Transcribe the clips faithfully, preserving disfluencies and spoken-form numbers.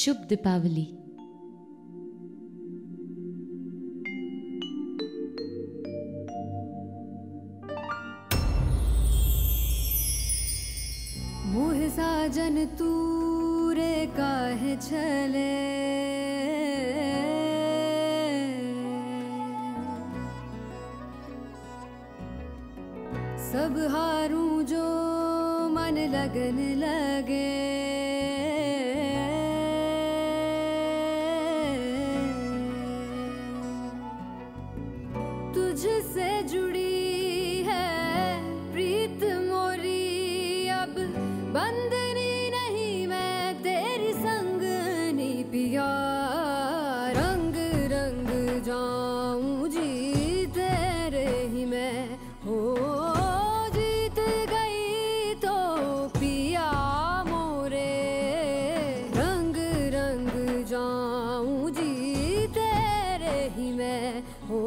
शुभ दीपावली। मोह साजन तू रे काहे छले, सब हारू जो मन लगन लगे। तुझसे जुड़ी है प्रीत मोरी, अब बंधनी नहीं मैं तेरी संगनी। पिया रंग रंग जाऊं जी तेरे ही मैं, हो जीत गई तो पिया मोरे। रंग रंग जाऊं जी तेरे ही मैं, हो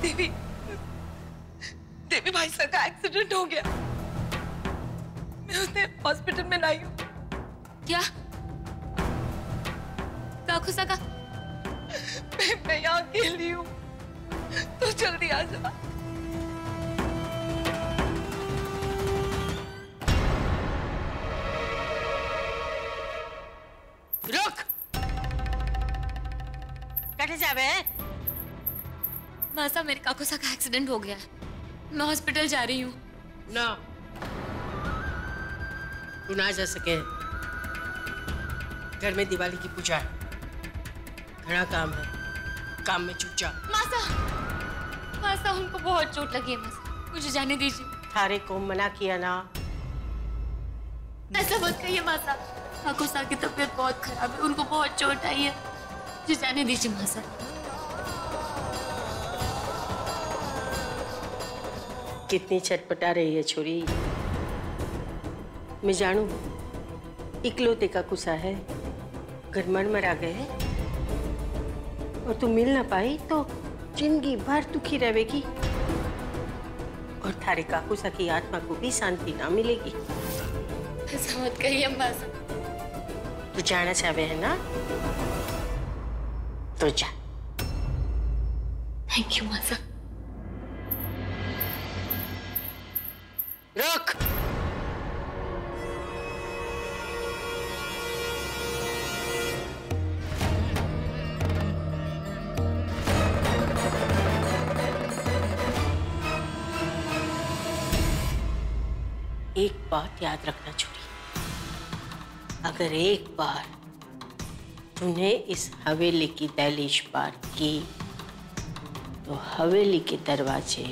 देवी, देवी भाई सर का एक्सीडेंट हो गया। मैं उसे हॉस्पिटल में लाई हूँ। क्या? खुशा का? मैं मैं यहाँ अकेली हूँ, तू जल्दी आ जा। रुक, बैठे जा बे। मासा, मेरे काकू सा का एक्सीडेंट हो गया, मैं हॉस्पिटल जा रही हूँ। ना, तू ना जा सके, घर में दिवाली की पूजा है, घना काम है, काम में चूक जा। मासा, मासा उनको बहुत चोट लगी है मासा, मुझे जाने दीजिए। थारे को मना किया ना, ऐसा मत कहिए मासा। काकू सा की तबीयत बहुत खराब है, उनको बहुत चोट आई है, मुझे जाने दीजिए मासा। कितनी चटपटा रही है छोरी। मैं जानू इकलौते का कुसा है, घर मरमर आ गए है और तू मिल ना पाई तो जिंदगी भर दुखी रहेगी और थारे काकुसा की आत्मा को भी शांति ना मिलेगी। ऐसा मत कहिए अम्मा, तू जाना चाहे है ना, तो जा। थैंक यू मासा। रख, एक बात याद रखना छोरी, अगर एक बार तूने इस हवेली की दहलीज पार की तो हवेली के दरवाजे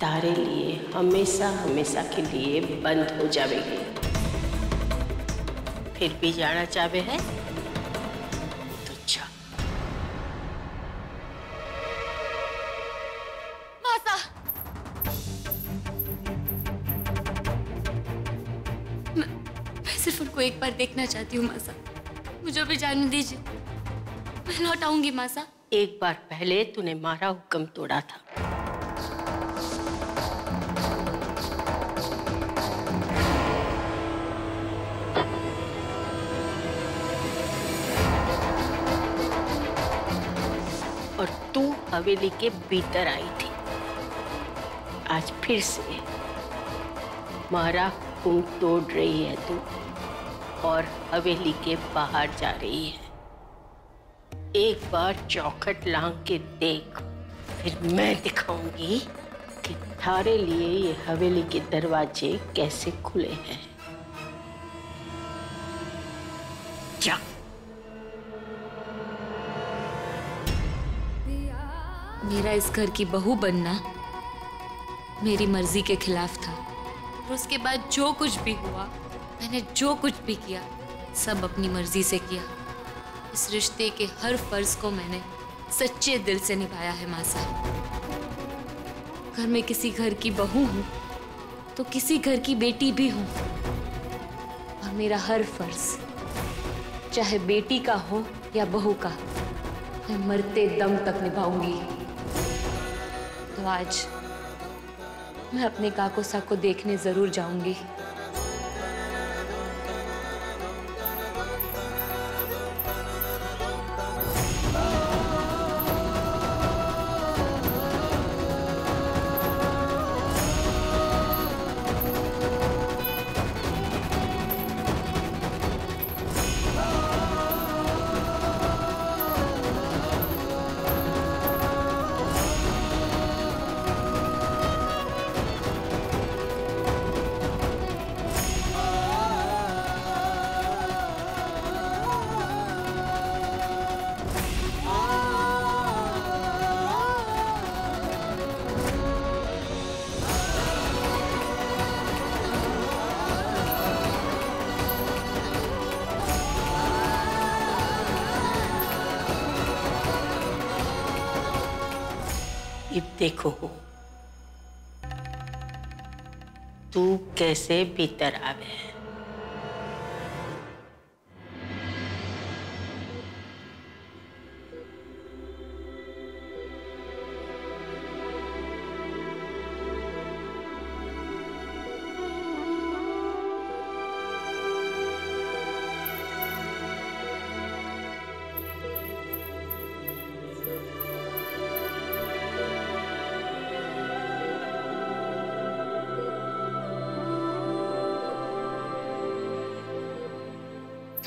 तारे लिए हमेशा हमेशा के लिए बंद हो जाएगी। फिर भी जाना चाहे है तो जा। मासा, मैं, मैं सिर्फ उनको एक बार देखना चाहती हूँ मासा, मुझे भी जाने दीजिए, मैं लौट आऊंगी मासा। एक बार पहले तूने मारा हुक्म तोड़ा था। और तू हवेली के भीतर आई थी। आज फिर से मारा हुक्म तोड़ रही है तू और हवेली के बाहर जा रही है। एक बार चौखट लांग के देख, फिर मैं दिखाऊंगी कि थारे लिए ये हवेली के दरवाजे कैसे खुले हैं। जा। मेरा इस घर की बहू बनना मेरी मर्जी के खिलाफ था। और उसके बाद जो कुछ भी हुआ, मैंने जो कुछ भी किया, सब अपनी मर्जी से किया। इस रिश्ते के हर फर्ज को मैंने सच्चे दिल से निभाया है मासा। घर में किसी घर की बहू हूँ तो किसी घर की बेटी भी हूँ, और मेरा हर फर्ज चाहे बेटी का हो या बहू का, मैं मरते दम तक निभाऊंगी। तो आज मैं अपने काको सा को देखने जरूर जाऊंगी। देखो तू कैसे भीतर आवे।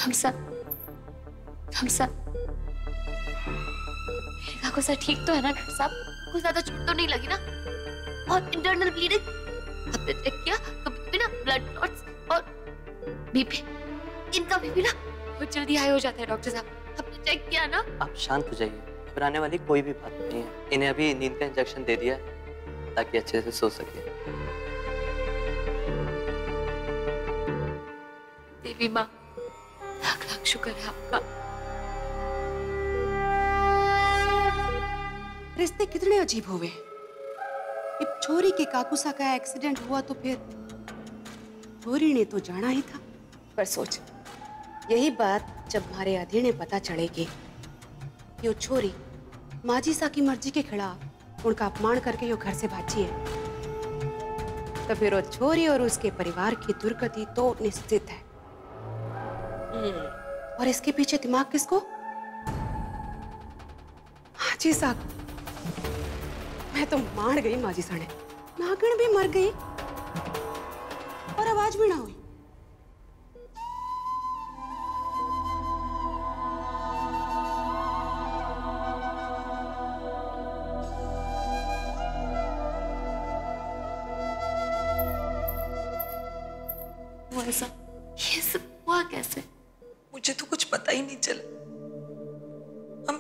हमसा, हमसा, काको सा ठीक तो है ना डॉक्टर साहब? कुछ ज्यादा चोट तो नहीं लगी ना? और इंटरनल ब्लीडिंग आपने चेक किया? कभी ना ब्लड क्लॉट्स और बीपी, इनका बीपी ना बहुत जल्दी हाई हो जाता है डॉक्टर साहब। आपने चेक किया ना? आप शांत हो जाइए, घबराने वाली कोई भी बात नहीं है। इन्हें अभी नींद का इंजेक्शन दे दिया है ताकि अच्छे से सो सके। देवी माँ, शुक्र है आपका। रिश्ते कितने अजीब हुए। इब छोरी के काकुसा का एक्सीडेंट हुआ तो फिर छोरी ने तो जाना ही था। पर सोच, यही बात जब हमारे आधी ने पता चलेगी कि वो छोरी माजी सा की मर्जी के खिलाफ उनका अपमान करके यो घर से भागी है, तो फिर वो छोरी और उसके परिवार की दुर्गति तो निश्चित है। और इसके पीछे दिमाग किसको? माजी साहब, मैं तो मार गई माजी साने। नागन भी मर गई और आवाज भी ना हुई। वो ऐसा, ये सब हुआ कैसे? मुझे तो कुछ पता ही नहीं चला। हम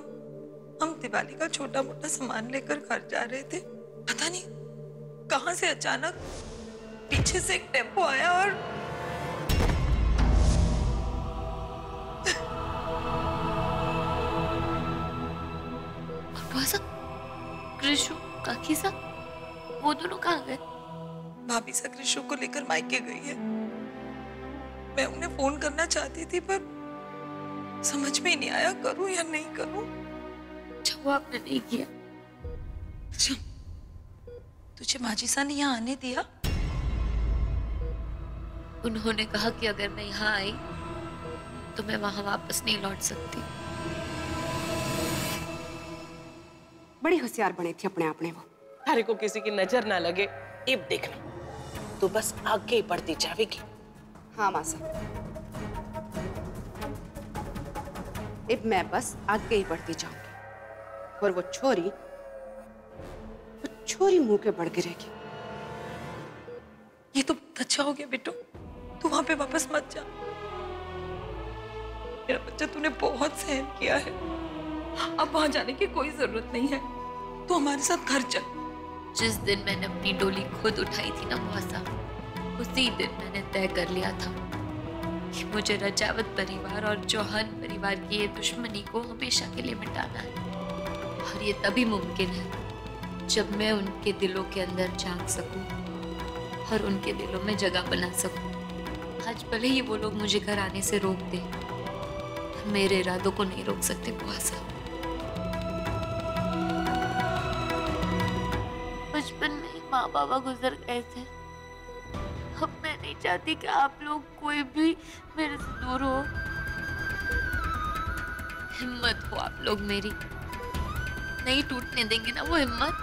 हम दिवाली का छोटा मोटा सामान लेकर घर जा रहे थे, पता नहीं कहां से अचानक पीछे से एक टेम्पो आया और कृषु काकी सा वो दोनों कहाँ गए? भाभी सा कृषु को लेकर मायके गई है। मैं उन्हें फोन करना चाहती थी पर समझ में नहीं आया करूं या नहीं करूं। अच्छा हुआ आपने नहीं किया। तुझे माजीसा ने यहाँ आने दिया? उन्होंने कहा कि अगर मैं यहाँ आई तो मैं वहां वापस नहीं लौट सकती। बड़ी होशियार बने थी अपने आपने वो। हरे को किसी की नजर ना लगे इब देखना, तो बस आगे ही बढ़ती जाएगी। हाँ मासा, इब मैं बस आगे ही बढ़ती जाऊंगी और वो छोरी वो छोरी मुंह के बढ़ गिरेगी। ये तो बहुत अच्छा हो गया बेटो, तू वहां पे वापस मत जा। मेरा बच्चा, तूने बहुत सहन किया है, अब वहां जाने की कोई जरूरत नहीं है। तू हमारे साथ घर चल। जिस दिन मैंने अपनी डोली खुद उठाई थी ना मुआसा, उसी दिन मैंने तय कर लिया था कि मुझे रजावत परिवार और चौहान परिवार की ये दुश्मनी को हमेशा के लिए मिटाना है। और ये तभी मुमकिन है जब मैं उनके दिलों के अंदर झांक सकूं और उनके दिलों में जगह बना सकूं। आज भले ही वो लोग मुझे घर आने से रोक दे, मेरे इरादों को नहीं रोक सकते मुआसा। बचपन में ही माँ बाबा गुजर गए थे। अब मैं नहीं चाहती कि आप लोग कोई भी मेरे से दूर हो। हिम्मत हो आप लोग मेरी, नहीं टूटने देंगे ना वो हिम्मत।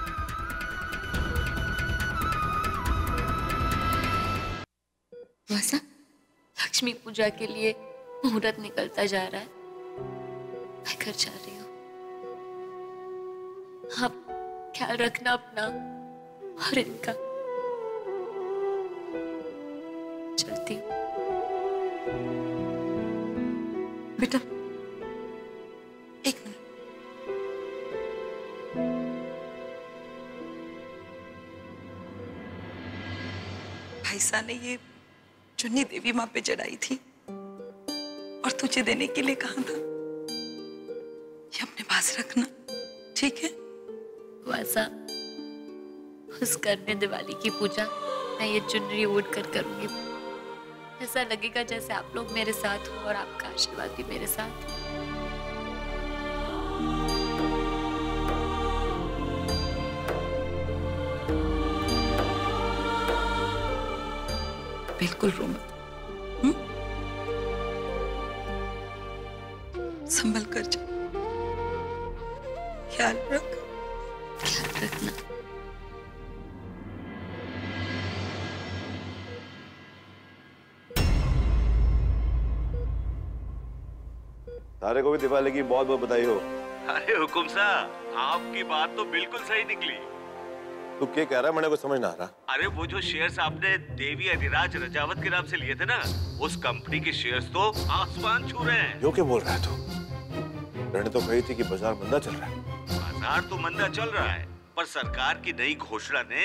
मुआसा, लक्ष्मी पूजा के लिए मुहूर्त निकलता जा रहा है, मैं घर जा रही हूँ। आप ख्याल रखना अपना और इनका। चलती बेटा, एक मिनट। भाईसा ने ये चुन्नी देवी माँ पे चढ़ाई थी और तुझे देने के लिए कहा था। ये अपने पास रखना, ठीक है? वासा, उस घर में दिवाली की पूजा मैं ये चुनरी ओढ़ कर करूंगी। ऐसा लगेगा जैसे आप लोग मेरे साथ हो और आपका आशीर्वाद भी मेरे साथ। बिल्कुल रो मत, संभल कर जा, ख्याल रख। ख्याल रखना। तारे को भी दिवाली की बहुत बहुत बधाई हो। अरे हुकुम साहब, आपकी बात तो बिल्कुल सही निकली। तू क्या कह रहा है? मैंने कुछ समझ ना आ रहा। अरे वो जो शेयर्स आपने देवी अधिराज रजावत के नाम से लिए थे ना, उस कंपनी के शेयर्स तो आसमान छू रहे हैं। जो क्या बोल रहा है तू? मैंने तो कही थी कि बाजार मंदा चल रहा है। बाजार तो मंदा चल रहा है, पर सरकार की नई घोषणा ने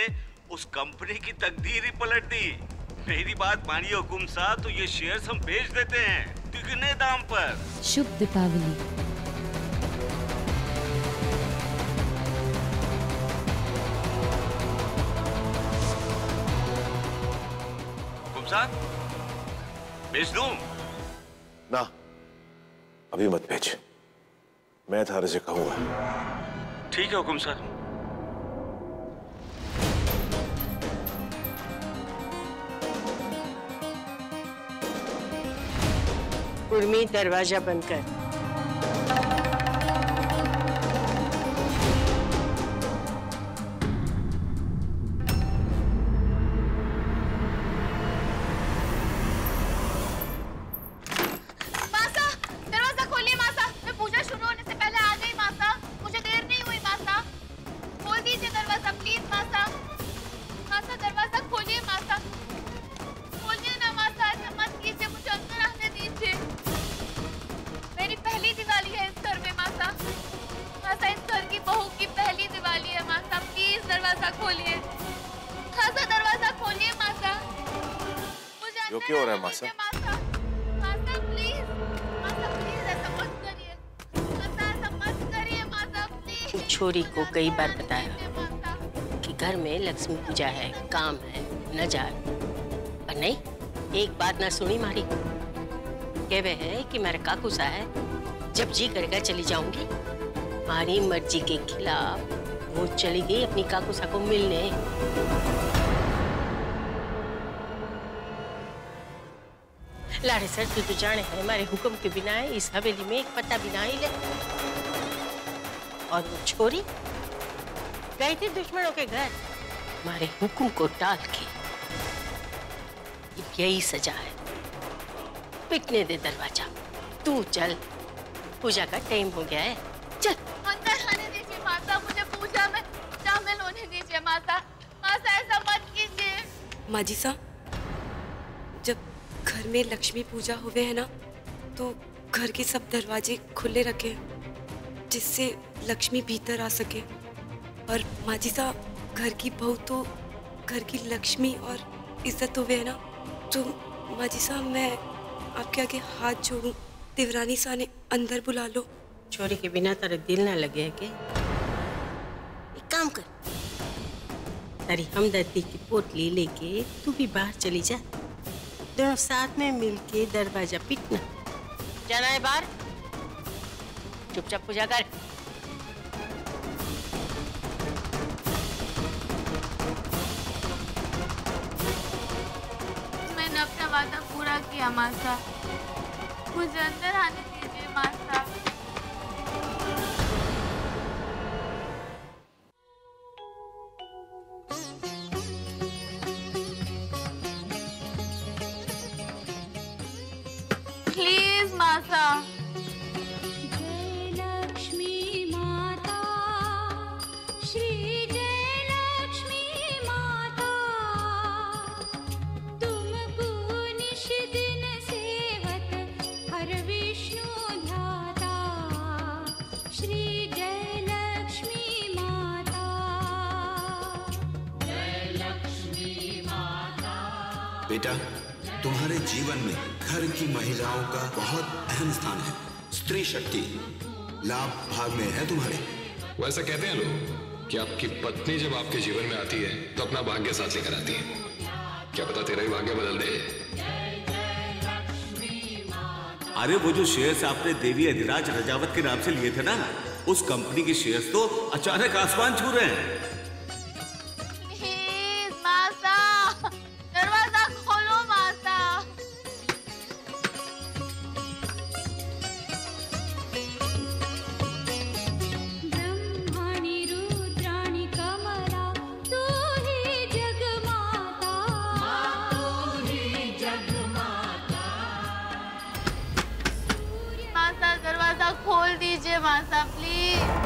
उस कंपनी की तकदीर ही पलट दी। मेरी बात मानिए हुकुम साहब, तो ये शेयर्स हम बेच देते हैं तिगने दाम पर। शुभ दीपावली। हुकुम साहब, बेच दूं? ना, अभी मत बेच। मैं थारे से कहूंगा। ठीक है हुकुम साहब। उर्मी, दरवाजा बंद कर। मासा, दरवाजा खोलिए मासा। मैं पूजा शुरू होने से पहले आ गई मासा, मुझे देर नहीं हुई मासा। खोल दीजिए दरवाजा प्लीज मासा। मासा दरवाजा खोलिए मासा, खोलिए ना मासा। ऐसा मत कीजिए, मुझे अंदर आने दीजिए। मेरी पहली दिवाली है इस घर में मासा। मासा, इस घर की बहू की पहली दिवाली है मासा। प्लीज दरवाजा खोलिए मासा, दरवाजा खोलिए मासा। मुझे क्या हो रहा है मासा? छोरी को कई बार बताया कि घर में लक्ष्मी पूजा है, काम है, न जाए, पर नहीं, एक बात ना सुनी मारी। कहवे है कि मेरा काकू सा है, जब जी करेगा चली जाऊंगी। हमारी मर्जी के खिलाफ वो चली गई अपनी काकुसा को मिलने। लाड़े सर तू तो जाने है हमारे हुक्म के बिना है इस हवेली में एक पत्ता बिना ही ले। और वो छोरी गई थी दुश्मनों के घर हमारे हुक्म को टाल के। यही सजा है, पिटने दे दरवाजा। तू चल, पूजा का टाइम हो गया है, चल। अंदर आने दीजिए माता, मुझे पूजा में शामिल होने दीजिए माता। माता ऐसा मत कीजिए। माँ जी सा, जब घर में लक्ष्मी पूजा हुए है ना तो घर के सब दरवाजे खुले रखे जिससे लक्ष्मी भीतर आ सके। और माँ जी सा, घर की बहू तो घर की लक्ष्मी और इज्जत हुए है ना, तो माँ जी सा मैं आपके आगे हाथ जोड़ूं, देवरानी सा ने अंदर बुला लो। छोरी के बिना तेरे दिल ना लगे है के? एक काम कर, तेरी हमदर्दी की पोटली लेके तू भी बाहर चली जा। दोनों साथ में मिलके दरवाजा पिटना। जाना है बाहर, चुपचाप पूजा कर। मैंने अपना वादा पूरा किया मासा, मुझे अंदर आने दीजिए मासा। प्लीज मासा। बेटा, तुम्हारे जीवन में घर की महिलाओं का बहुत अहम स्थान है। स्त्री शक्ति लाभ भाग में है तुम्हारे। वैसा कहते हैं लोग कि आपकी पत्नी जब आपके जीवन में आती है तो अपना भाग्य साथ लेकर आती है। क्या पता तेरा ही भाग्य बदल दे। अरे वो जो शेयर्स आपने देवी अधिराज रजावत के नाम से लिए थे ना, उस कंपनी के शेयर्स तो अचानक आसमान छू रहे हैं। खोल दीजिए मासा प्लीज।